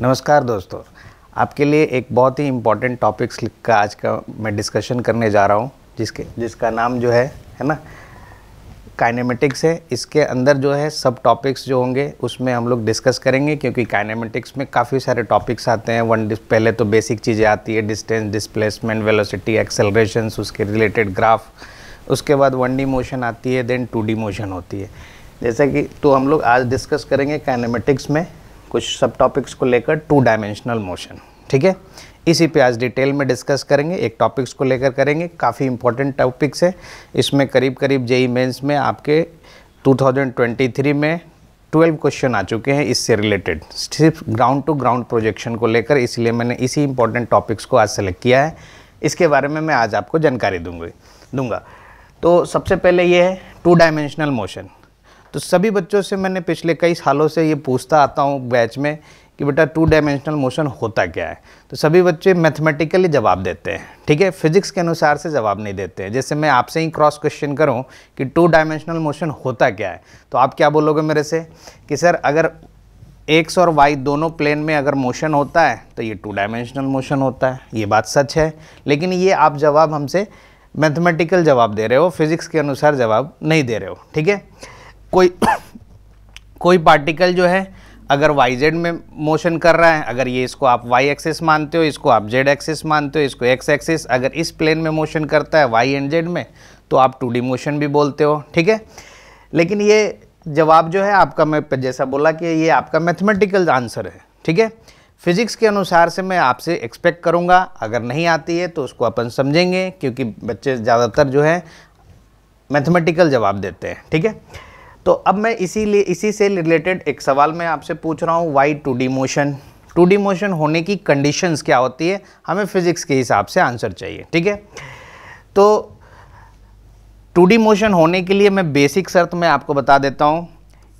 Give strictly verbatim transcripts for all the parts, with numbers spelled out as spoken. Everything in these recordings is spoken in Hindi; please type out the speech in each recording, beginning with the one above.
नमस्कार दोस्तों, आपके लिए एक बहुत ही इम्पॉर्टेंट टॉपिक्स का आज का मैं डिस्कशन करने जा रहा हूँ, जिसके जिसका नाम जो है है ना काइनेमेटिक्स है। इसके अंदर जो है सब टॉपिक्स जो होंगे उसमें हम लोग डिस्कस करेंगे, क्योंकि काइनेमेटिक्स में काफ़ी सारे टॉपिक्स आते हैं। वन पहले तो बेसिक चीज़ें आती है, डिस्टेंस, डिस्प्लेसमेंट, वेलोसिटी, एक्सेलरेशंस, उसके रिलेटेड ग्राफ। उसके बाद वन डी मोशन आती है, देन टू डी मोशन होती है। जैसा कि तो हम लोग आज डिस्कस करेंगे काइनेमेटिक्स में कुछ सब टॉपिक्स को लेकर टू डायमेंशनल मोशन, ठीक है। इसी पे आज डिटेल में डिस्कस करेंगे, एक टॉपिक्स को लेकर करेंगे। काफ़ी इंपॉर्टेंट टॉपिक्स है। इसमें करीब करीब जे ई मेन्स में आपके दो हज़ार तेईस में बारह क्वेश्चन आ चुके हैं इससे रिलेटेड, सिर्फ ग्राउंड टू ग्राउंड प्रोजेक्शन को लेकर। इसलिए मैंने इसी इंपॉर्टेंट टॉपिक्स को आज सेलेक्ट किया है। इसके बारे में मैं आज आपको जानकारी दूंगी दूंगा तो सबसे पहले ये है टू डायमेंशनल मोशन। तो सभी बच्चों से मैंने पिछले कई सालों से ये पूछता आता हूँ बैच में कि बेटा टू डायमेंशनल मोशन होता क्या है। तो सभी बच्चे मैथमेटिकली जवाब देते हैं, ठीक है, फिजिक्स के अनुसार से जवाब नहीं देते हैं। जैसे मैं आपसे ही क्रॉस क्वेश्चन करूं कि टू डायमेंशनल मोशन होता क्या है, तो आप क्या बोलोगे मेरे से कि सर अगर एक्स और वाई दोनों प्लेन में अगर मोशन होता है तो ये टू डायमेंशनल मोशन होता है। ये बात सच है, लेकिन ये आप जवाब हमसे मैथमेटिकल जवाब दे रहे हो, फिजिक्स के अनुसार जवाब नहीं दे रहे हो, ठीक है। कोई कोई पार्टिकल जो है अगर वाई जेड में मोशन कर रहा है, अगर ये इसको आप वाई एक्सिस मानते हो, इसको आप जेड एक्सिस मानते हो, इसको एक्स एक्सिस, अगर इस प्लेन में मोशन करता है वाई एंड जेड में तो आप टू डी मोशन भी बोलते हो, ठीक है। लेकिन ये जवाब जो है आपका, मैं जैसा बोला कि ये आपका मैथमेटिकल आंसर है, ठीक है। फिजिक्स के अनुसार से मैं आपसे एक्सपेक्ट करूँगा, अगर नहीं आती है तो उसको अपन समझेंगे, क्योंकि बच्चे ज़्यादातर जो है मैथमेटिकल जवाब देते हैं, ठीक है। तो अब मैं इसीलिए इसी से रिलेटेड एक सवाल मैं आपसे पूछ रहा हूँ, why two D motion. Two D motion होने की कंडीशंस क्या होती है, हमें फिजिक्स के हिसाब से आंसर चाहिए, ठीक है। तो टू डी मोशन होने के लिए मैं बेसिक शर्त मैं आपको बता देता हूँ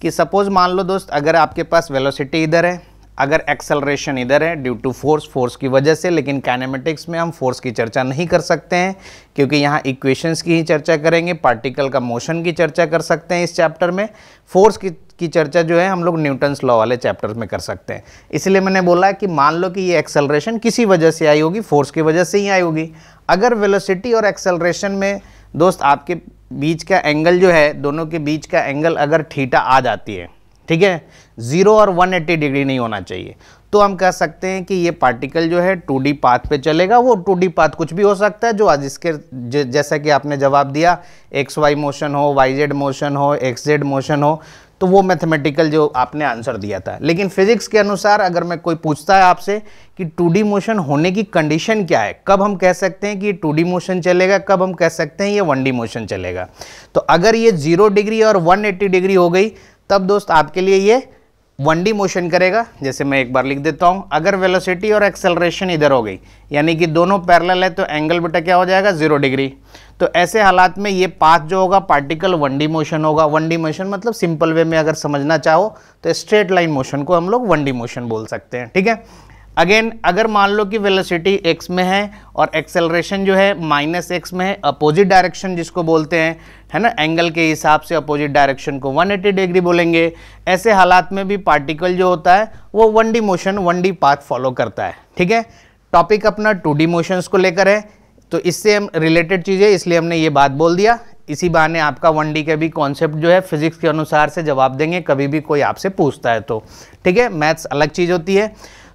कि सपोज मान लो दोस्त, अगर आपके पास वेलोसिटी इधर है, अगर एक्सेलरेशन इधर है ड्यू टू फोर्स, फोर्स की वजह से। लेकिन काइनेमेटिक्स में हम फोर्स की चर्चा नहीं कर सकते हैं, क्योंकि यहाँ इक्वेशंस की ही चर्चा करेंगे, पार्टिकल का मोशन की चर्चा कर सकते हैं इस चैप्टर में। फोर्स की की चर्चा जो है हम लोग न्यूटन्स लॉ वाले चैप्टर में कर सकते हैं। इसलिए मैंने बोला कि मान लो कि ये एक्सेलरेशन किसी वजह से आई होगी, फोर्स की वजह से ही आई होगी। अगर वेलोसिटी और एक्सेलरेशन में दोस्त आपके बीच का एंगल जो है, दोनों के बीच का एंगल अगर थीटा आ जाती है, ठीक है, ज़ीरो और एक सौ अस्सी डिग्री नहीं होना चाहिए, तो हम कह सकते हैं कि ये पार्टिकल जो है टू डी पाथ पे चलेगा। वो टू डी पाथ कुछ भी हो सकता है, जो आज इसके जैसा कि आपने जवाब दिया, एक्स वाई मोशन हो, वाई जेड मोशन हो, एक्स जेड मोशन हो, तो वो मैथमेटिकल जो आपने आंसर दिया था। लेकिन फिजिक्स के अनुसार अगर मैं कोई पूछता है आपसे कि टू डी मोशन होने की कंडीशन क्या है, कब हम कह सकते हैं कि ये टू डी मोशन चलेगा, कब हम कह सकते हैं ये वन डी मोशन चलेगा, तो अगर ये ज़ीरो डिग्री और एक सौ अस्सी डिग्री हो गई तब दोस्त आपके लिए ये वन डी मोशन करेगा। जैसे मैं एक बार लिख देता हूँ, अगर वेलोसिटी और एक्सेलरेशन इधर हो गई, यानी कि दोनों पैरेलल है, तो एंगल बेटा क्या हो जाएगा, जीरो डिग्री। तो ऐसे हालात में ये पाथ जो होगा पार्टिकल वन डी मोशन होगा। वन डी मोशन मतलब सिंपल वे में अगर समझना चाहो तो स्ट्रेट लाइन मोशन को हम लोग वन डी मोशन बोल सकते हैं, ठीक है। अगेन अगर मान लो कि वेलोसिटी एक्स में है और एक्सेलरेशन जो है माइनस एक्स में है, अपोजिट डायरेक्शन जिसको बोलते हैं, है ना, एंगल के हिसाब से अपोजिट डायरेक्शन को एक सौ अस्सी डिग्री बोलेंगे। ऐसे हालात में भी पार्टिकल जो होता है वो one D motion one D path follow करता है, ठीक है। टॉपिक अपना टू डी मोशंस को लेकर है, तो इससे हम रिलेटेड चीज़ें, इसलिए हमने ये बात बोल दिया। इसी बहाने आपका वन डी का भी कॉन्सेप्ट जो है फिजिक्स के अनुसार से जवाब देंगे, कभी भी कोई आपसे पूछता है तो, ठीक है। मैथ्स अलग चीज़ होती है।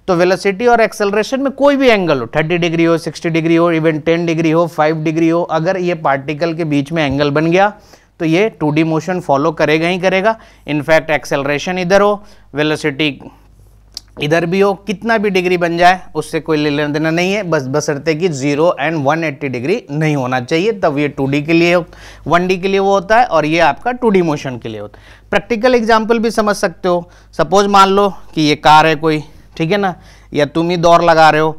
तो वेलोसिटी और एक्सेलरेशन में कोई भी एंगल हो, तीस डिग्री हो, साठ डिग्री हो, इवन दस डिग्री हो, पाँच डिग्री हो, अगर ये पार्टिकल के बीच में एंगल बन गया तो ये टू डी मोशन फॉलो करेगा ही करेगा। इनफैक्ट एक्सेलरेशन इधर हो, वेलोसिटी इधर भी हो, कितना भी डिग्री बन जाए उससे कोई लेना देना नहीं है, बस बशर्ते कि जीरो एंड एक सौ अस्सी डिग्री नहीं होना चाहिए, तब ये टू डी के लिए, वन डी के लिए वो होता है, और ये आपका टू डी मोशन के लिए होता है। प्रैक्टिकल एग्जाम्पल भी समझ सकते हो। सपोज मान लो कि ये कार है कोई, ठीक है ना, या तुम ही दौड़ लगा रहे हो।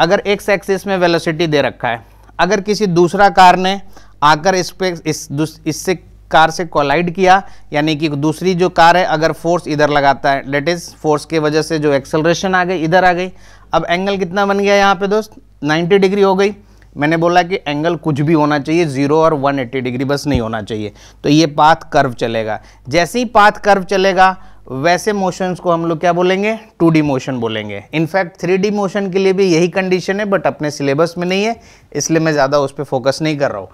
अगर एक्स एक्सिस में वेलोसिटी दे रखा है, अगर किसी दूसरा कार ने आकर इस पे इस इससे कार से कोलाइड किया, यानी कि दूसरी जो कार है अगर फोर्स इधर लगाता है, डेट इज़ फोर्स के वजह से जो एक्सेलरेशन आ गई इधर आ गई। अब एंगल कितना बन गया यहाँ पे दोस्त, नब्बे डिग्री हो गई। मैंने बोला कि एंगल कुछ भी होना चाहिए, जीरो और एक सौ अस्सी डिग्री बस नहीं होना चाहिए, तो ये पाथ कर्व चलेगा। जैसे ही पाथ कर्व चलेगा वैसे मोशंस को हम लोग क्या बोलेंगे, टू डी मोशन बोलेंगे। इनफैक्ट थ्री डी मोशन के लिए भी यही कंडीशन है, बट अपने सिलेबस में नहीं है इसलिए मैं ज़्यादा उस पर फोकस नहीं कर रहा हूँ।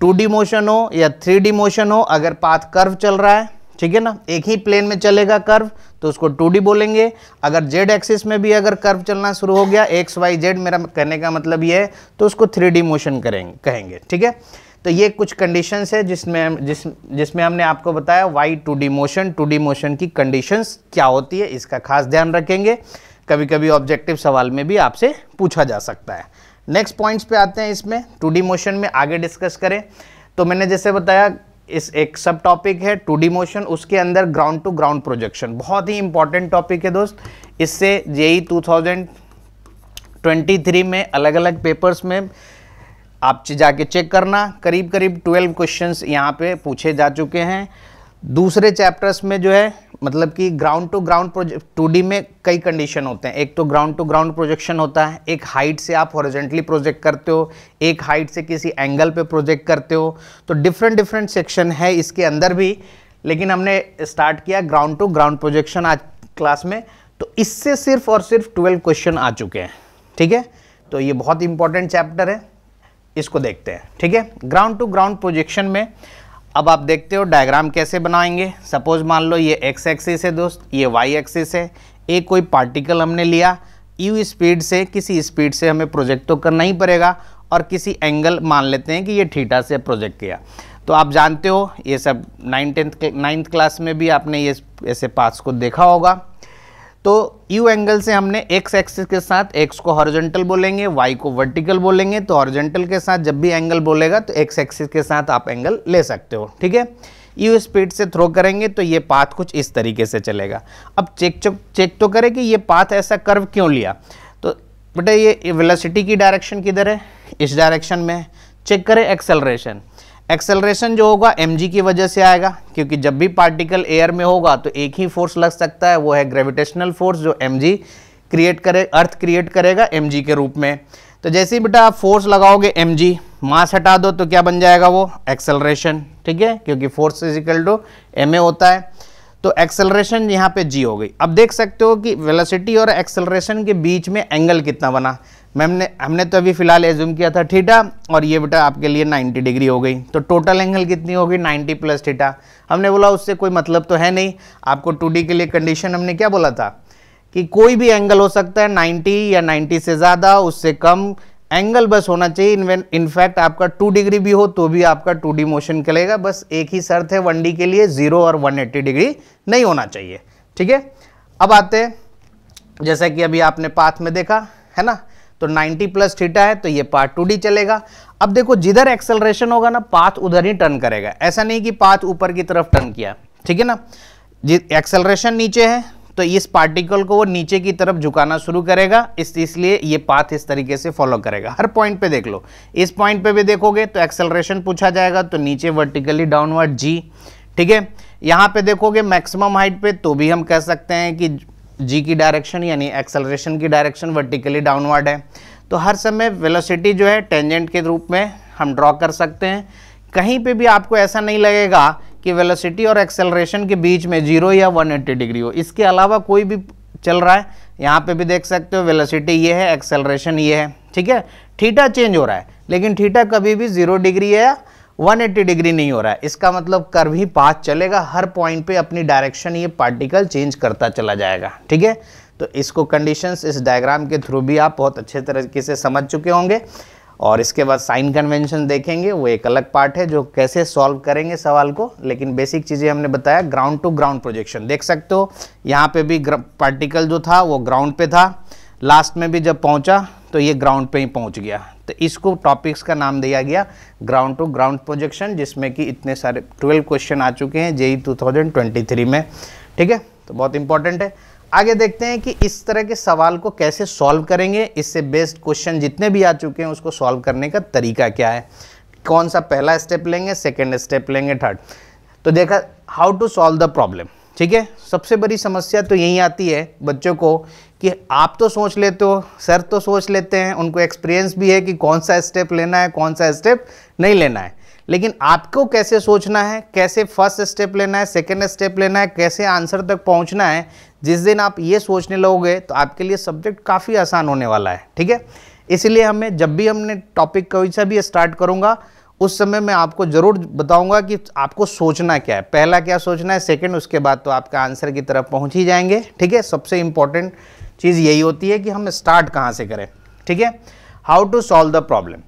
टू डी मोशन हो या थ्री डी मोशन हो, अगर पाथ कर्व चल रहा है, ठीक है ना, एक ही प्लेन में चलेगा कर्व तो उसको टू डी बोलेंगे। अगर जेड एक्सिस में भी अगर कर्व चलना शुरू हो गया, एक्स वाई जेड, मेरा कहने का मतलब ये है, तो उसको थ्री डी मोशन करेंगे कहेंगे। ठीक है, तो ये कुछ कंडीशंस है जिसमें जिस जिसमें हमने आपको बताया why two D motion, two D motion की कंडीशंस क्या होती है, इसका खास ध्यान रखेंगे। कभी कभी ऑब्जेक्टिव सवाल में भी आपसे पूछा जा सकता है। नेक्स्ट पॉइंट्स पे आते हैं, इसमें टू डी मोशन में आगे डिस्कस करें तो मैंने जैसे बताया, इस एक सब टॉपिक है टू डी मोशन, उसके अंदर ग्राउंड टू ग्राउंड प्रोजेक्शन बहुत ही इंपॉर्टेंट टॉपिक है दोस्त। इससे जेई दो हज़ार तेईस में अलग अलग पेपर्स में आप जाके चेक करना, करीब करीब बारह क्वेश्चंस यहाँ पे पूछे जा चुके हैं। दूसरे चैप्टर्स में जो है, मतलब कि ground to ground project, two D में कई कंडीशन होते हैं। एक तो ग्राउंड टू ग्राउंड प्रोजेक्शन होता है, एक हाइट से आप हॉरिजॉन्टली प्रोजेक्ट करते हो, एक हाइट से किसी एंगल पे प्रोजेक्ट करते हो, तो डिफरेंट डिफरेंट सेक्शन है इसके अंदर भी। लेकिन हमने स्टार्ट किया ग्राउंड टू ग्राउंड प्रोजेक्शन आज क्लास में, तो इससे सिर्फ और सिर्फ ट्वेल्व क्वेश्चन आ चुके हैं। ठीक है, तो ये बहुत इंपॉर्टेंट चैप्टर है, इसको देखते हैं। ठीक है, ग्राउंड टू ग्राउंड प्रोजेक्शन में अब आप देखते हो डायग्राम कैसे बनाएंगे। सपोज मान लो ये एक्स एक्सिस है दोस्त, ये वाई एक्सिस है, एक कोई पार्टिकल हमने लिया, यू स्पीड से, किसी स्पीड से हमें प्रोजेक्ट तो करना ही पड़ेगा, और किसी एंगल मान लेते हैं कि ये थीटा से प्रोजेक्ट किया। तो आप जानते हो ये सब नाइन टेंथ नाइन्थ क्लास में भी आपने ये ऐसे पास को देखा होगा। तो यू एंगल से हमने एक्स एक्सिस के साथ, एक्स को हॉरिजॉन्टल बोलेंगे, वाई को वर्टिकल बोलेंगे, तो हॉरिजॉन्टल के साथ जब भी एंगल बोलेगा तो एक्स एक्सिस के साथ आप एंगल ले सकते हो। ठीक है, यू स्पीड से थ्रो करेंगे तो ये पाथ कुछ इस तरीके से चलेगा। अब चेक चेक तो करें कि ये पाथ ऐसा कर्व क्यों लिया, तो बेटा ये वेलोसिटी की डायरेक्शन किधर है, इस डायरेक्शन में। चेक करें एक्सेलरेशन, एक्सेलरेशन जो होगा एम जी की वजह से आएगा, क्योंकि जब भी पार्टिकल एयर में होगा तो एक ही फोर्स लग सकता है, वो है ग्रेविटेशनल फोर्स, जो एम जी क्रिएट करे अर्थ क्रिएट करेगा एम जी के रूप में। तो जैसे ही बेटा आप फोर्स लगाओगे एम जी, मास हटा दो तो क्या बन जाएगा वो, एक्सेलरेशन। ठीक है, क्योंकि force is equal to M A होता है, तो एक्सेलरेशन यहाँ पे जी हो गई। अब देख सकते हो कि वेलोसिटी और एक्सेलरेशन के बीच में एंगल कितना बना। मैम ने हमने तो अभी फिलहाल एज्यूम किया था थीटा, और ये बेटा आपके लिए नब्बे डिग्री हो गई, तो टोटल एंगल कितनी हो गई, नब्बे प्लस थीटा। हमने बोला उससे कोई मतलब तो है नहीं, आपको टू डी के लिए कंडीशन हमने क्या बोला था कि कोई भी एंगल हो सकता है, नब्बे या नब्बे से ज़्यादा, उससे कम एंगल बस होना चाहिए। इनफैक्ट आपका टू डिग्री भी हो तो भी आपका टू डी मोशन चलेगा, बस एक ही शर्त है वन डी के लिए, जीरो और वन एट्टी डिग्री नहीं होना चाहिए। ठीक है, अब आते हैं, जैसा कि अभी आपने पाथ में देखा है ना, तो नब्बे प्लस थीटा है तो ये पार्ट टू डी चलेगा। अब देखो जिधर एक्सेलरेशन होगा ना, पाथ उधर ही टर्न करेगा, ऐसा नहीं कि पाथ ऊपर की तरफ टर्न किया। ठीक है ना, जी एक्सेलरेशन नीचे है तो इस पार्टिकल को वो नीचे की तरफ झुकाना शुरू करेगा, इस इसलिए ये पाथ इस तरीके से फॉलो करेगा। हर पॉइंट पे देख लो, इस पॉइंट पे भी देखोगे तो एक्सेलरेशन पूछा जाएगा तो नीचे वर्टिकली डाउनवर्ड जी। ठीक है, यहाँ पे देखोगे मैक्सिमम हाइट पे तो भी हम कह सकते हैं कि जी की डायरेक्शन यानी एक्सेलरेशन की डायरेक्शन वर्टिकली डाउनवर्ड है। तो हर समय वेलोसिटी जो है टेंजेंट के रूप में हम ड्रॉ कर सकते हैं। कहीं पे भी आपको ऐसा नहीं लगेगा कि वेलोसिटी और एक्सेलरेशन के बीच में जीरो या एक सौ अस्सी डिग्री हो। इसके अलावा कोई भी चल रहा है, यहाँ पे भी देख सकते हो वेलोसिटी ये है, एक्सेलरेशन ये है। ठीक है, थीटा चेंज हो रहा है लेकिन थीटा कभी भी जीरो डिग्री या एक सौ अस्सी डिग्री नहीं हो रहा है, इसका मतलब कर्व ही पाथ चलेगा। हर पॉइंट पे अपनी डायरेक्शन ये पार्टिकल चेंज करता चला जाएगा। ठीक है, तो इसको कंडीशंस इस डायग्राम के थ्रू भी आप बहुत अच्छे तरीके से समझ चुके होंगे। और इसके बाद साइन कन्वेंशन देखेंगे, वो एक अलग पार्ट है जो कैसे सॉल्व करेंगे सवाल को, लेकिन बेसिक चीज़ें हमने बताया। ग्राउंड टू ग्राउंड प्रोजेक्शन देख सकते हो, यहाँ पर भी पार्टिकल जो था वो ग्राउंड पर था, लास्ट में भी जब पहुँचा तो ये ग्राउंड पे ही पहुंच गया। तो इसको टॉपिक्स का नाम दिया गया ग्राउंड टू ग्राउंड प्रोजेक्शन, जिसमें कि इतने सारे ट्वेल्व क्वेश्चन आ चुके हैं जेई दो हज़ार तेईस में। ठीक है, तो बहुत इंपॉर्टेंट है। आगे देखते हैं कि इस तरह के सवाल को कैसे सॉल्व करेंगे, इससे बेस्ड क्वेश्चन जितने भी आ चुके हैं उसको सॉल्व करने का तरीका क्या है, कौन सा पहला स्टेप लेंगे, सेकेंड स्टेप लेंगे, थर्ड। तो देखा how to solve the problem. ठीक है, सबसे बड़ी समस्या तो यही आती है बच्चों को कि आप तो सोच लेते हो, सर तो सोच लेते हैं, उनको एक्सपीरियंस भी है कि कौन सा स्टेप लेना है कौन सा स्टेप नहीं लेना है, लेकिन आपको कैसे सोचना है, कैसे फर्स्ट स्टेप लेना है, सेकेंड स्टेप लेना है, कैसे आंसर तक पहुंचना है, जिस दिन आप ये सोचने लगोगे तो आपके लिए सब्जेक्ट काफ़ी आसान होने वाला है। ठीक है, इसलिए हमें जब भी हमने टॉपिक कोई सा भी स्टार्ट करूँगा उस समय मैं आपको ज़रूर बताऊंगा कि आपको सोचना क्या है, पहला क्या सोचना है, सेकंड, उसके बाद तो आपका आंसर की तरफ पहुंच ही जाएंगे। ठीक है, सबसे इम्पॉर्टेंट चीज़ यही होती है कि हम स्टार्ट कहाँ से करें। ठीक है, how to solve the problem.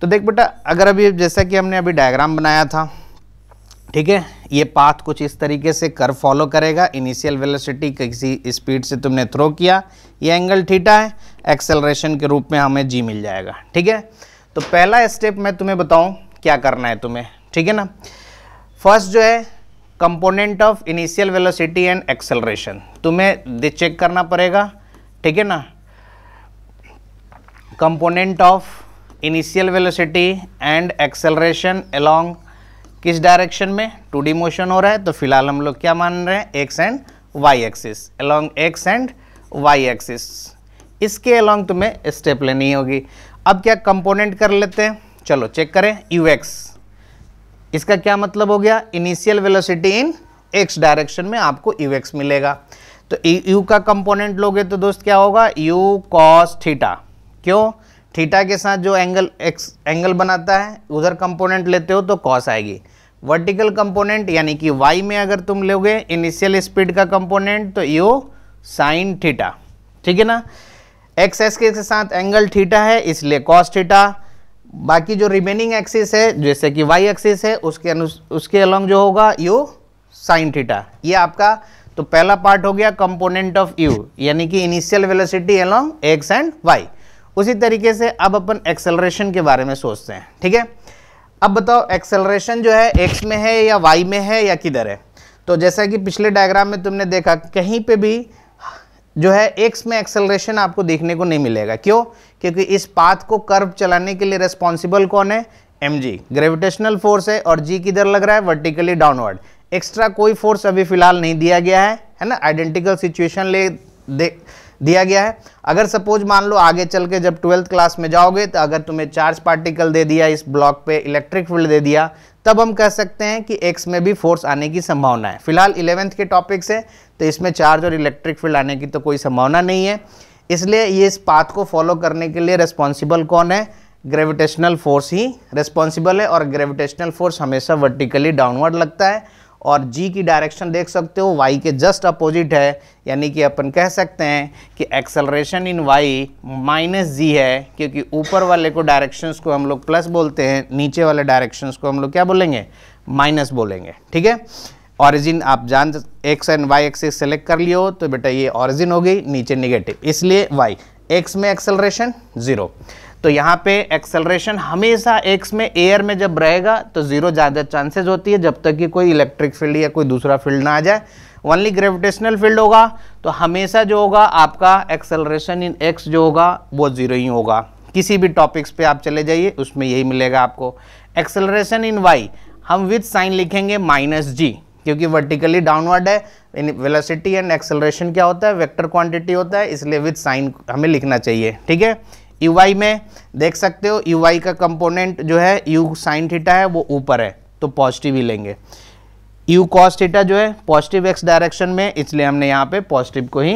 तो देख बेटा, अगर अभी जैसा कि हमने अभी डायग्राम बनाया था, ठीक है, ये पाथ कुछ इस तरीके से कर फॉलो करेगा। इनिशियल वेलोसिटी किसी स्पीड से तुमने थ्रो किया, ये एंगल थीटा है, एक्सेलरेशन के रूप में हमें जी मिल जाएगा। ठीक है, तो पहला स्टेप मैं तुम्हें बताऊं क्या करना है तुम्हें। ठीक है ना, फर्स्ट जो है component of initial velocity and acceleration तुम्हें चेक करना पड़ेगा। ठीक है ना, component of initial velocity and acceleration along किस डायरेक्शन में टू डी मोशन हो रहा है, तो फिलहाल हम लोग क्या मान रहे हैं, X and Y axis, along X and Y axis, इसके अलोंग तुम्हें स्टेप लेनी होगी। अब क्या कंपोनेंट कर लेते हैं, चलो चेक करें। यू एक्स, इसका क्या मतलब हो गया, initial velocity in X direction में आपको यू एक्स मिलेगा। तो यू का कंपोनेंट लोगे तो दोस्त क्या होगा, यू कॉस थीटा, क्यों, थीटा के साथ जो एंगल एक्स एंगल बनाता है उधर कंपोनेंट लेते हो तो कॉस आएगी। वर्टिकल कंपोनेंट यानी कि वाई में अगर तुम लोगे इनिशियल स्पीड का कंपोनेंट तो यू साइन थीटा। ठीक है ना, एक्स एक्सिस के साथ एंगल थीटा है इसलिए कॉस थीटा, बाकी जो रिमेनिंग एक्सिस है जैसे कि वाई एक्सिस है उसके अनु उसके अलोंग जो होगा यू साइन थीटा। ये आपका तो पहला पार्ट हो गया कंपोनेंट ऑफ यू यानी कि initial velocity along X and Y. उसी तरीके से अब अपन एक्सेलरेशन के बारे में सोचते हैं। ठीक है, अब बताओ एक्सेलरेशन जो है एक्स में है या वाई में है या किधर है। तो जैसा कि पिछले डायग्राम में तुमने देखा कहीं पर भी जो है एक्स में एक्सेलरेशन आपको देखने को नहीं मिलेगा, क्यों, क्योंकि इस पाथ को कर्व चलाने के लिए रिस्पॉन्सिबल कौन है, एम जी, ग्रेविटेशनल फोर्स है, और जी किधर लग रहा है, वर्टिकली डाउनवर्ड। एक्स्ट्रा कोई फोर्स अभी फिलहाल नहीं दिया गया है, है ना, आइडेंटिकल सिचुएशन ले दे दिया गया है। अगर सपोज मान लो आगे चल के जब ट्वेल्थ क्लास में जाओगे तो अगर तुम्हें चार्ज पार्टिकल दे दिया, इस ब्लॉक पे इलेक्ट्रिक फील्ड दे दिया, तब हम कह सकते हैं कि एक्स में भी फोर्स आने की संभावना है। फिलहाल इलेवेंथ के टॉपिक्स है तो इसमें चार्ज और इलेक्ट्रिक फील्ड आने की तो कोई संभावना नहीं है, इसलिए ये इस पाथ को फॉलो करने के लिए रिस्पॉन्सिबल कौन है, ग्रेविटेशनल फोर्स ही रिस्पॉन्सिबल है, और ग्रेविटेशनल फोर्स हमेशा वर्टिकली डाउनवर्ड लगता है। और जी की डायरेक्शन देख सकते हो वाई के जस्ट अपोजिट है, यानी कि अपन कह सकते हैं कि acceleration in Y minus G है, क्योंकि ऊपर वाले को डायरेक्शंस को हम लोग प्लस बोलते हैं, नीचे वाले डायरेक्शंस को हम लोग क्या बोलेंगे, माइनस बोलेंगे। ठीक है, ऑरिजिन आप जान X and Y axis select कर लियो तो बेटा ये ऑरिजिन हो गई, नीचे निगेटिव, इसलिए वाई, एक्स में एक्सेलरेशन ज़ीरो। तो यहाँ पे एक्सेलरेशन हमेशा एक्स में एयर में जब रहेगा तो ज़ीरो ज़्यादा चांसेस होती है, जब तक कि कोई इलेक्ट्रिक फील्ड या कोई दूसरा फील्ड ना आ जाए, ओनली ग्रेविटेशनल फील्ड होगा तो हमेशा जो होगा आपका एक्सेलरेशन इन एक्स जो होगा वो ज़ीरो ही होगा। किसी भी टॉपिक्स पे आप चले जाइए उसमें यही मिलेगा आपको। एक्सेलरेशन इन वाई हम विथ साइन लिखेंगे माइनस जी, क्योंकि वर्टिकली डाउनवर्ड है, वेलोसिटी एंड एक्सेलरेशन क्या होता है, वेक्टर क्वांटिटी होता है, इसलिए विथ साइन हमें लिखना चाहिए। ठीक है, यू वाई में देख सकते हो यू वाई का कंपोनेंट जो है यू साइन थीटा है, वो ऊपर है तो पॉजिटिव ही लेंगे। यू कॉस थीटा जो है पॉजिटिव एक्स डायरेक्शन में, इसलिए हमने यहाँ पे पॉजिटिव को ही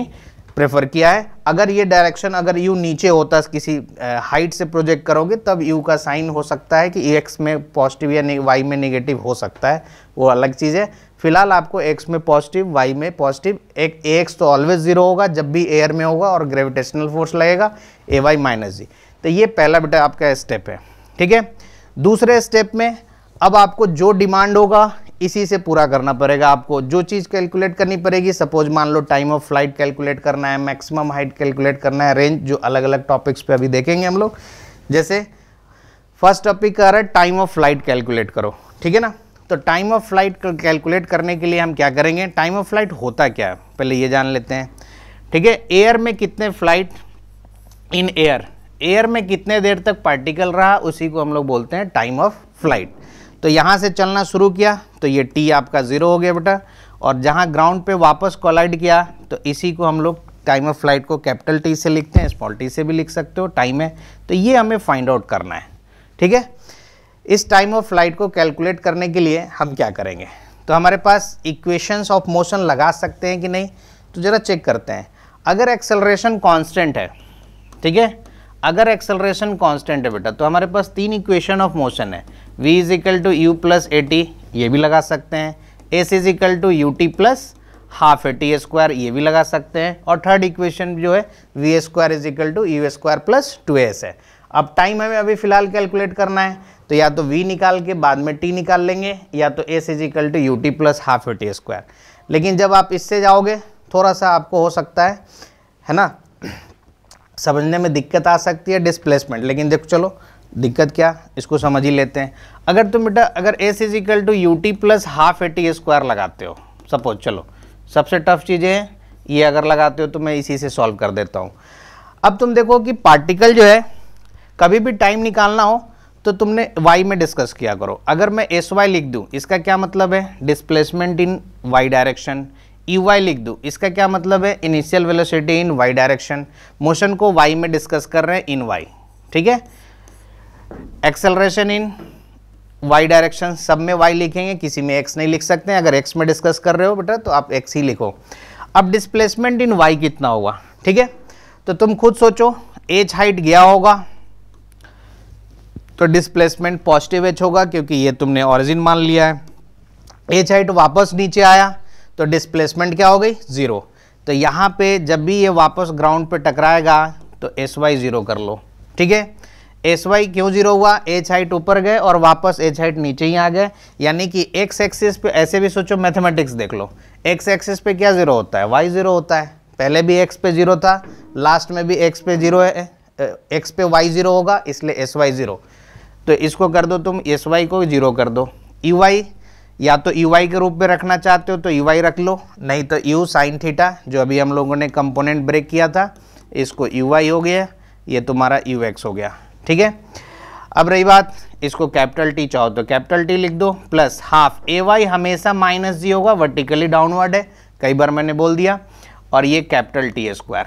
प्रेफर किया है। अगर ये डायरेक्शन अगर यू नीचे होता किसी हाइट से प्रोजेक्ट करोगे तब यू का साइन हो सकता है कि एक्स में पॉजिटिव या वाई में नेगेटिव हो सकता है, वो अलग चीज़ है। फिलहाल आपको एक्स में पॉजिटिव वाई में पॉजिटिव, एक ए एक्स तो ऑलवेज जीरो होगा जब भी एयर में होगा और ग्रेविटेशनल फोर्स लगेगा, ए वाई माइनस जी। तो ये पहला बेटा आपका स्टेप है। ठीक है, दूसरे स्टेप में अब आपको जो डिमांड होगा इसी से पूरा करना पड़ेगा, आपको जो चीज़ कैलकुलेट करनी पड़ेगी। सपोज मान लो टाइम ऑफ फ्लाइट कैलकुलेट करना है, मैक्सिमम हाइट कैलकुलेट करना है, रेंज, जो अलग अलग टॉपिक्स पे अभी देखेंगे हम लोग। जैसे फर्स्ट टॉपिक कह रहा है टाइम ऑफ फ्लाइट कैलकुलेट करो, ठीक है ना, तो टाइम ऑफ फ्लाइट कैलकुलेट करने के लिए हम क्या करेंगे, टाइम ऑफ फ्लाइट होता क्या है पहले ये जान लेते हैं। ठीक है, एयर में कितने फ्लाइट इन एयर, एयर में कितने देर तक पार्टिकल रहा उसी को हम लोग बोलते हैं टाइम ऑफ फ्लाइट। तो यहाँ से चलना शुरू किया तो ये टी आपका ज़ीरो हो गया बेटा, और जहाँ ग्राउंड पे वापस कोलाइड किया तो इसी को हम लोग टाइम ऑफ फ्लाइट को कैपिटल टी से लिखते हैं, स्मॉल टी से भी लिख सकते हो, टाइम है, तो ये हमें फाइंड आउट करना है। ठीक है, इस टाइम ऑफ फ्लाइट को कैलकुलेट करने के लिए हम क्या करेंगे, तो हमारे पास इक्वेशंस ऑफ मोशन लगा सकते हैं कि नहीं, तो ज़रा चेक करते हैं। अगर एक्सेलरेशन कांस्टेंट है, ठीक है, अगर एक्सेलरेशन कांस्टेंट है बेटा, तो हमारे पास तीन इक्वेशन ऑफ मोशन है, v is equal to U plus A T, ये भी लगा सकते हैं, s is equal to U T plus half A T square, ये भी लगा सकते हैं, और थर्ड इक्वेशन जो है V square is equal to U square plus two S है। अब टाइम हमें अभी फिलहाल कैलकुलेट करना है, तो या तो v निकाल के बाद में t निकाल लेंगे, या तो s is equal to U T plus half A T square. लेकिन जब आप इससे जाओगे थोड़ा सा आपको हो सकता है है ना, समझने में दिक्कत आ सकती है, डिस्प्लेसमेंट। लेकिन देखो चलो दिक्कत क्या, इसको समझ ही लेते हैं। अगर तुम बेटा अगर s is equal to U T plus half A T square लगाते हो सपोज, चलो सबसे टफ चीज़ें हैं ये, अगर लगाते हो तो मैं इसी से सॉल्व कर देता हूँ। अब तुम देखो कि पार्टिकल जो है कभी भी टाइम निकालना हो तो तुमने y में डिस्कस किया करो। अगर मैं एस वाई लिख दूँ इसका क्या मतलब है, डिस्प्लेसमेंट इन y डायरेक्शन। ई वाई लिख दूँ इसका क्या मतलब है, initial velocity in y direction. Motion को y में डिस्कस कर रहे हैं इन y, ठीक है, एक्सेलरेशन इन y डायरेक्शन, सब में y लिखेंगे, किसी में x नहीं लिख सकते हैं। अगर x में डिस्कस कर रहे हो बेटा तो आप x ही लिखो। अब डिस्प्लेसमेंट इन y कितना होगा, ठीक है, तो तुम खुद सोचो, h हाइट गया होगा तो डिस्प्लेसमेंट पॉजिटिव h होगा क्योंकि ये तुमने ऑरिजिन मान लिया है। h हाइट वापस नीचे आया तो डिस्प्लेसमेंट क्या हो गई, ज़ीरो। तो यहाँ पे जब भी ये वापस ग्राउंड पे टकराएगा तो एस वाई ज़ीरो कर लो, ठीक है। एस वाई क्यों जीरो हुआ, एच हाइट ऊपर गए और वापस एच हाइट नीचे ही आ गए, यानी कि एक्स एक्सिस पे, ऐसे भी सोचो मैथमेटिक्स देख लो, एक्स एक्सिस पे क्या ज़ीरो होता है, वाई ज़ीरो होता है। पहले भी एक्स पे ज़ीरो था, लास्ट में भी एक्स पे ज़ीरो है, एक्स पे वाई ज़ीरो होगा इसलिए एस वाई ज़ीरो। तो इसको कर दो, तुम एस वाई को ज़ीरो कर दो। ई वाई या तो ई वाई के रूप में रखना चाहते हो तो ई वाई रख लो, नहीं तो यू साइन थीटा, जो अभी हम लोगों ने कंपोनेंट ब्रेक किया था, इसको यू वाई हो गया, ये तुम्हारा यू एक्स हो गया, ठीक है। अब रही बात, इसको कैपिटल टी चाहो तो कैपिटल टी लिख दो, प्लस हाफ ए वाई हमेशा माइनस जी होगा, वर्टिकली डाउनवर्ड है, कई बार मैंने बोल दिया, और ये कैपिटल टी स्क्वायर।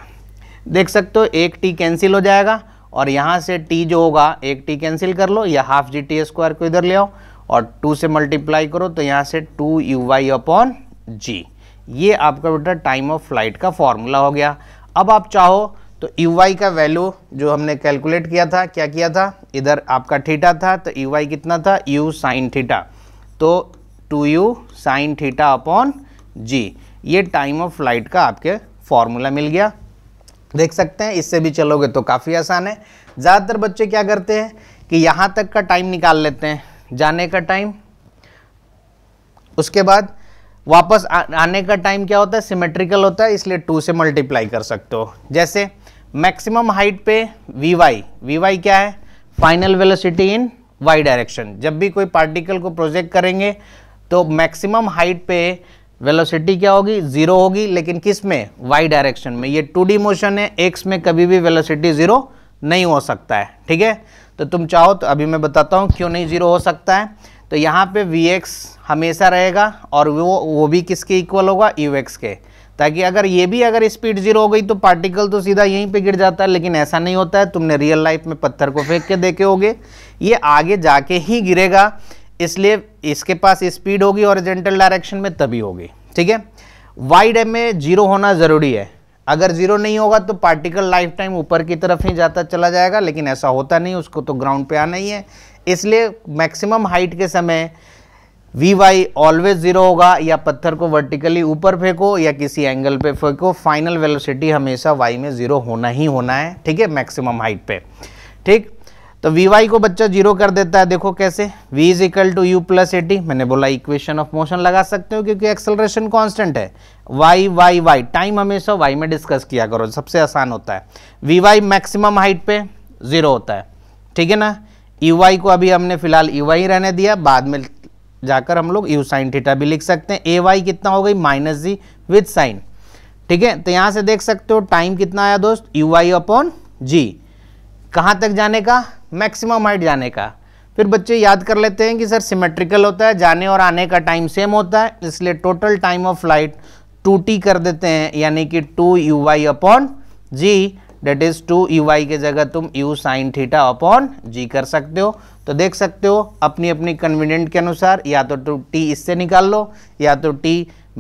देख सकते हो एक टी कैंसिल हो जाएगा और यहाँ से टी जो होगा एक टी कैंसिल कर लो, या हाफ जी टी स्क्वायर को इधर ले आओ और टू से मल्टीप्लाई करो तो यहाँ से two U Y upon G. ये आपका बेटा टाइम ऑफ फ्लाइट का फॉर्मूला हो गया। अब आप चाहो तो ई वाई का वैल्यू जो हमने कैलकुलेट किया था, क्या किया था, इधर आपका थीटा था, तो ई वाई कितना था, u साइन थीटा, तो two U sine theta upon G. ये टाइम ऑफ फ्लाइट का आपके फॉर्मूला मिल गया, देख सकते हैं। इससे भी चलोगे तो काफ़ी आसान है। ज़्यादातर बच्चे क्या करते हैं कि यहाँ तक का टाइम निकाल लेते हैं, जाने का टाइम, उसके बाद वापस आ, आने का टाइम क्या होता है, सिमेट्रिकल होता है, इसलिए टू से मल्टीप्लाई कर सकते हो। जैसे मैक्सिमम हाइट पे वी वाई, वी वाई क्या है, final velocity in Y direction. जब भी कोई पार्टिकल को प्रोजेक्ट करेंगे तो मैक्सिमम हाइट पे वेलोसिटी क्या होगी, जीरो होगी, लेकिन किस में, वाई डायरेक्शन में। ये टू डी मोशन है, एक्स में कभी भी वेलोसिटी जीरो नहीं हो सकता है, ठीक है। तो तुम चाहो तो अभी मैं बताता हूँ क्यों नहीं जीरो हो सकता है। तो यहाँ पे वी एक्स हमेशा रहेगा और वो वो भी किसके इक्वल होगा, यू एक्स के, ताकि अगर ये भी अगर स्पीड जीरो हो गई तो पार्टिकल तो सीधा यहीं पे गिर जाता है, लेकिन ऐसा नहीं होता है। तुमने रियल लाइफ में पत्थर को फेंक के देखे होगे, ये आगे जाके ही गिरेगा, इसलिए इसके पास स्पीड होगी हॉरिजॉन्टल डायरेक्शन में तभी होगी, ठीक है। वाइड में जीरो होना ज़रूरी है, अगर जीरो नहीं होगा तो पार्टिकल लाइफ टाइम ऊपर की तरफ ही जाता चला जाएगा, लेकिन ऐसा होता नहीं, उसको तो ग्राउंड पे आना ही है। इसलिए मैक्सिमम हाइट के समय वी वाई ऑलवेज ज़ीरो होगा, या पत्थर को वर्टिकली ऊपर फेंको या किसी एंगल पे फेंको, फाइनल वेलोसिटी हमेशा वाई में ज़ीरो होना ही होना है, ठीक है, मैक्सिमम हाइट पे, ठीक। तो वी वाई को बच्चा जीरो कर देता है, देखो कैसे, V is equal to U plus A T, मैंने बोला इक्वेशन ऑफ मोशन लगा सकते हो क्योंकि एक्सेलरेशन कांस्टेंट है। वाई वाई वाई टाइम हमेशा वाई में डिस्कस किया करो, सबसे आसान होता है। वी वाई मैक्सिमम हाइट पे ज़ीरो होता है, ठीक है ना। ई वाई को अभी हमने फिलहाल ई वाई रहने दिया, बाद में जाकर हम लोग यू साइन थीटा भी लिख सकते हैं। ए वाई कितना हो गई, माइनस जी विद साइन, ठीक है। तो यहाँ से देख सकते हो टाइम कितना आया दोस्त, यू वाई अपॉन जी। कहाँ तक जाने का, मैक्सिमम हाइट जाने का। फिर बच्चे याद कर लेते हैं कि सर सिमेट्रिकल होता है, जाने और आने का टाइम सेम होता है, इसलिए total time of flight two T कर देते हैं, यानी कि two U Y upon G, that is two U Y के जगह तुम U sine theta upon G कर सकते हो। तो देख सकते हो अपनी अपनी कन्वीनियंट के अनुसार या तो टी इससे निकाल लो या तो टी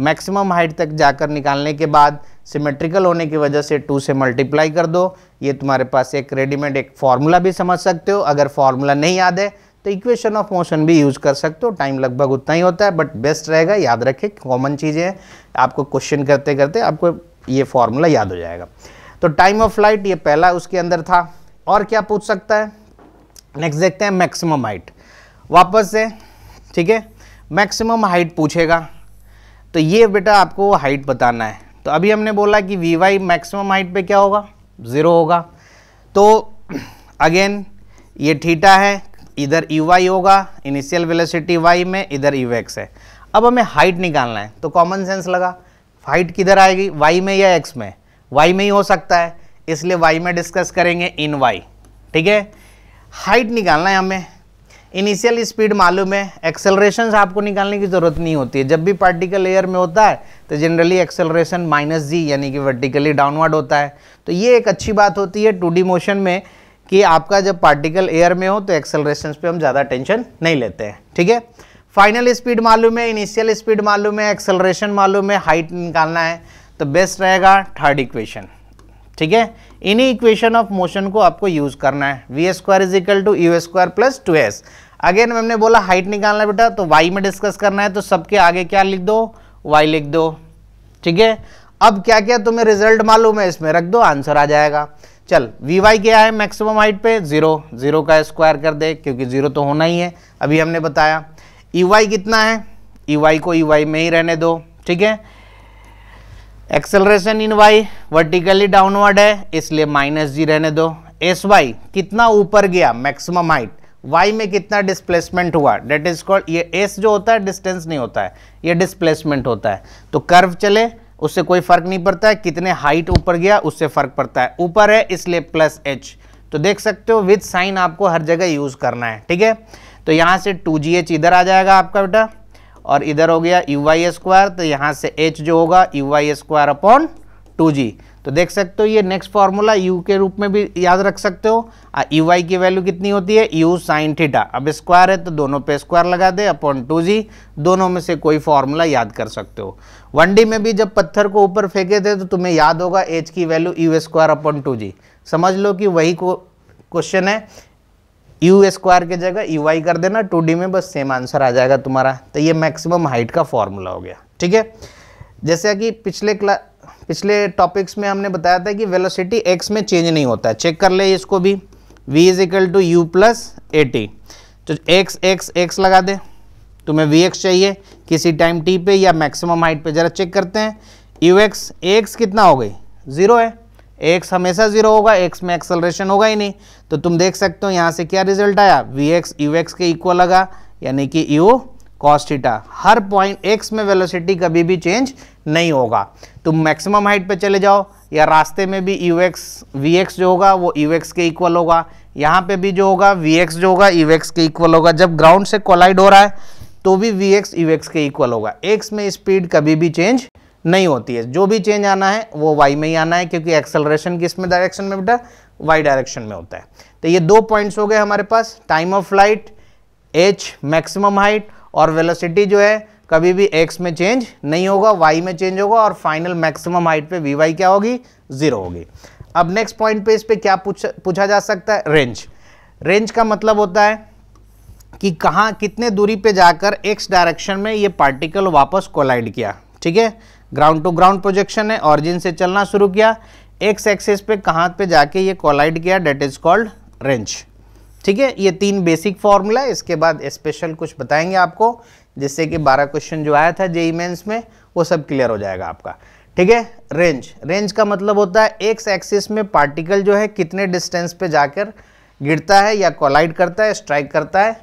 मैक्सिमम हाइट तक जाकर निकालने के बाद सिमेट्रिकल होने की वजह से टू से मल्टीप्लाई कर दो। ये तुम्हारे पास एक रेडीमेड एक फार्मूला भी समझ सकते हो, अगर फार्मूला नहीं याद है तो इक्वेशन ऑफ मोशन भी यूज़ कर सकते हो। टाइम लगभग उतना ही होता है बट बेस्ट रहेगा, याद रखें कॉमन चीज़ें हैं, आपको क्वेश्चन करते करते आपको ये फार्मूला याद हो जाएगा। तो टाइम ऑफ फ्लाइट ये पहला उसके अंदर था, और क्या पूछ सकता है। नेक्स्ट देखते हैं मैक्सिमम हाइट, वापस से ठीक है मैक्सिमम हाइट पूछेगा तो ये बेटा आपको हाइट बताना है। तो अभी हमने बोला कि वी वाई मैक्सिमम हाइट पे क्या होगा, ज़ीरो होगा। तो अगेन ये थीटा है, इधर यू वाई होगा, इनिशियल वेलोसिटी वाई में, इधर यू एक्स है। अब हमें हाइट निकालना है तो कॉमन सेंस लगा हाइट किधर आएगी, वाई में या एक्स में, वाई में ही हो सकता है इसलिए वाई में डिस्कस करेंगे इन वाई। ठीक है हाइट निकालना है हमें, इनिशियल स्पीड मालूम है, एक्सेलरेशन आपको निकालने की ज़रूरत नहीं होती है। जब भी पार्टिकल एयर में होता है तो जनरली एक्सेलरेशन माइनस जी यानी कि वर्टिकली डाउनवर्ड होता है। तो ये एक अच्छी बात होती है टू डी मोशन में कि आपका जब पार्टिकल एयर में हो तो एक्सेलरेशन पे हम ज़्यादा टेंशन नहीं लेते हैं। ठीक है फाइनल स्पीड मालूम है, इनिशियल स्पीड मालूम है, एक्सेलरेशन मालूम है, हाइट निकालना है तो बेस्ट रहेगा थर्ड इक्वेशन। ठीक है इन्हीं इक्वेशन ऑफ मोशन को आपको यूज़ करना है, V square is equal to U square plus two S. Again हमने बोला हाइट निकालना है बेटा तो वाई में डिस्कस करना है तो सबके आगे क्या लिख दो, वाई लिख दो। ठीक है अब क्या क्या तुम्हें रिजल्ट मालूम है इसमें रख दो, आंसर आ जाएगा। चल वी वाई क्या है मैक्सिमम हाइट पे, जीरो, जीरो का स्क्वायर कर दे क्योंकि जीरो तो होना ही है। अभी हमने बताया ई वाई कितना है, ई वाई को ई वाई में ही रहने दो। ठीक है acceleration in Y vertically downward है इसलिए माइनस जी रहने दो। एस वाई कितना ऊपर गया मैक्सिमम हाइट, वाई में कितना डिस्प्लेसमेंट हुआ, डेट इज कॉल्ड, ये एस जो होता है डिस्टेंस नहीं होता है ये डिस्प्लेसमेंट होता है। तो कर्व चले उससे कोई फर्क नहीं पड़ता है, कितने हाइट ऊपर गया उससे फर्क पड़ता है, ऊपर है इसलिए प्लस एच। तो देख सकते हो विद साइन आपको हर जगह यूज़ करना है। ठीक है तो यहाँ से टू जी एच इधर आ जाएगा आपका बेटा और इधर हो गया यू वाई स्क्वायर तो यहाँ से h जो होगा U Y square upon two G. तो देख सकते हो ये नेक्स्ट फार्मूला u के रूप में भी याद रख सकते हो, यू वाई की वैल्यू कितनी होती है u साइन थीटा, अब स्क्वायर है तो दोनों पे स्क्वायर लगा दे अपॉन टू जी, दोनों में से कोई फार्मूला याद कर सकते हो। वन डी में भी जब पत्थर को ऊपर फेंके थे तो तुम्हें याद होगा h की value U square upon two G, समझ लो कि वही को क्वेश्चन है, यू स्क्वायर की जगह यू वाई कर देना, टू डी में बस सेम आंसर आ जाएगा तुम्हारा। तो ये मैक्सिमम हाइट का फॉर्मूला हो गया। ठीक है जैसे कि पिछले क्ला पिछले टॉपिक्स में हमने बताया था कि वेलोसिटी एक्स में चेंज नहीं होता है, चेक कर ले इसको भी, V is equal to U plus A T तो एक्स एक्स एक्स लगा दे, तुम्हें वी एक्स चाहिए किसी टाइम टी पे या मैक्सिमम हाइट पे। जरा चेक करते हैं यू एक्स, एक्स कितना हो गई, जीरो है, एक्स हमेशा जीरो होगा, एक्स में एक्सेलरेशन होगा ही नहीं। तो तुम देख सकते हो यहाँ से क्या रिजल्ट आया, वी एक्स यू एक्स के इक्वल लगा यानी कि यू कॉस थीटा। हर पॉइंट एक्स में वेलोसिटी कभी भी चेंज नहीं होगा, तुम मैक्सिमम हाइट पे चले जाओ या रास्ते में भी यू एक्स वी एक्स जो होगा वो यू एक्स के इक्वल होगा, यहाँ पे भी जो होगा वी एक्स जो होगा यू एक्स के इक्वल होगा। जब ग्राउंड से कोलाइड हो रहा है तो भी वी एक्स यू एक्स के इक्वल होगा, एक्स में स्पीड कभी भी चेंज नहीं होती है, जो भी चेंज आना है वो वाई में ही आना है क्योंकि एक्सेलरेशन किस में डायरेक्शन में बेटा, वाई डायरेक्शन में होता है। तो ये दो पॉइंट्स हो गए हमारे पास, time of flight H maximum height और वेलोसिटी जो है कभी भी एक्स में चेंज नहीं होगा, वाई में चेंज होगा और फाइनल मैक्सिमम हाइट पे वी वाई क्या होगी, जीरो होगी। अब नेक्स्ट पॉइंट पे इस पर क्या पूछ पूछा जा सकता है, रेंज। रेंज का मतलब होता है कि कहाँ कितने दूरी पे जाकर एक्स डायरेक्शन में ये पार्टिकल वापस कोलाइड किया। ठीक है ग्राउंड टू ग्राउंड प्रोजेक्शन है, ऑरिजिन से चलना शुरू किया, एक्स एक्सिस पे कहाँ पे जाके ये कोलाइड किया, डेट इज कॉल्ड रेंज। ठीक है ये तीन बेसिक फार्मूला है, इसके बाद स्पेशल कुछ बताएंगे आपको जिससे कि बारह क्वेश्चन जो आया था जे ई मेन्स में वो सब क्लियर हो जाएगा आपका। ठीक है रेंज, रेंज का मतलब होता है एक्स एक्सिस में पार्टिकल जो है कितने डिस्टेंस पे जाकर गिरता है या कोलाइड करता है, स्ट्राइक करता है,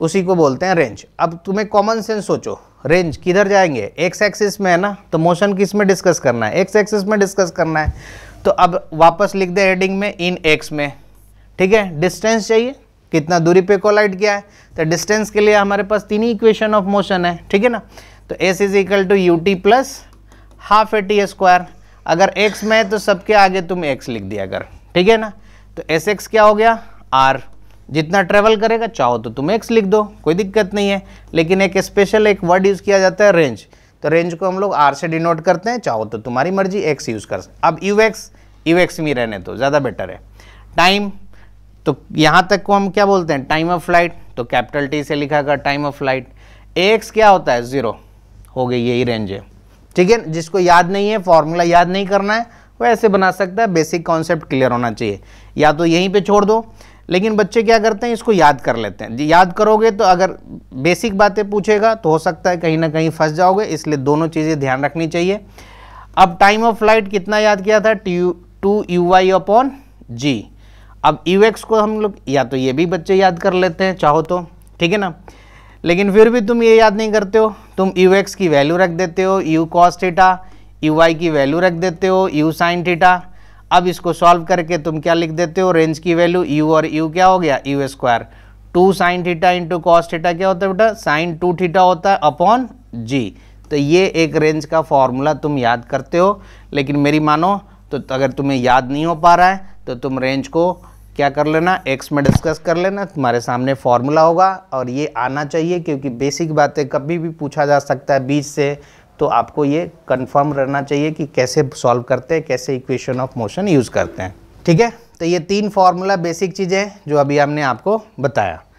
उसी को बोलते हैं रेंज। अब तुम्हें कॉमन सेंस सोचो रेंज किधर जाएंगे, एक्स एक्सिस में है ना तो मोशन किस में डिस्कस करना है, एक्स एक्सिस में डिस्कस करना है। तो अब वापस लिख दे हेडिंग में इन एक्स में। ठीक है डिस्टेंस चाहिए कितना दूरी पे कोलाइड किया है, तो डिस्टेंस के लिए हमारे पास तीन ही इक्वेशन ऑफ मोशन है। ठीक है ना तो S is equal to U T plus half A T square, अगर एक्स में है तो सबके आगे तुम एक्स लिख दिया कर। ठीक है ना तो एस एक्स क्या हो गया आर, जितना ट्रेवल करेगा, चाहो तो तुम एक्स लिख दो, कोई दिक्कत नहीं है। लेकिन एक स्पेशल एक वर्ड यूज़ किया जाता है रेंज, तो रेंज को हम लोग आर से डिनोट करते हैं, चाहो तो तुम्हारी मर्जी एक्स यूज़ कर सकते। अब यू एक्स यू एक्स में रहने तो ज़्यादा बेटर है। टाइम, तो यहाँ तक को हम क्या बोलते हैं, टाइम ऑफ फ्लाइट, तो कैपिटल टी से लिखा कर टाइम ऑफ फ्लाइट। एक्स क्या होता है, ज़ीरो हो गई, यही रेंज है। ठीक है, जिसको याद नहीं है, फॉर्मूला याद नहीं करना है, वो ऐसे बना सकता है। बेसिक कॉन्सेप्ट क्लियर होना चाहिए, या तो यहीं पे छोड़ दो, लेकिन बच्चे क्या करते हैं, इसको याद कर लेते हैं। याद करोगे तो अगर बेसिक बातें पूछेगा तो हो सकता है कहीं ना कहीं फंस जाओगे, इसलिए दोनों चीज़ें ध्यान रखनी चाहिए। अब टाइम ऑफ फ्लाइट कितना याद किया था, two U Y upon G. अब यू एक्स को हम लोग, या तो ये भी बच्चे याद कर लेते हैं चाहो तो, ठीक है ना, लेकिन फिर भी तुम ये याद नहीं करते हो, तुम यू एक्स की वैल्यू रख देते हो U cos theta, U Y की वैल्यू रख देते हो यू साइन थीटा। अब इसको सॉल्व करके तुम क्या लिख देते हो, रेंज की वैल्यू यू और यू क्या हो गया, U square. Two sine theta into cos theta क्या होता है बेटा, साइन टू थीटा होता है अपॉन जी। तो ये एक रेंज का फॉर्मूला तुम याद करते हो, लेकिन मेरी मानो तो अगर तुम्हें याद नहीं हो पा रहा है तो तुम रेंज को क्या कर लेना, एक्स में डिस्कस कर लेना, तुम्हारे सामने फॉर्मूला होगा और ये आना चाहिए, क्योंकि बेसिक बातें कभी भी पूछा जा सकता है बीच से, तो आपको ये कंफर्म रहना चाहिए कि कैसे सॉल्व करते हैं, कैसे इक्वेशन ऑफ मोशन यूज़ करते हैं। ठीक है, तो ये तीन फॉर्मूला बेसिक चीज़ें हैं जो अभी हमने आपको बताया।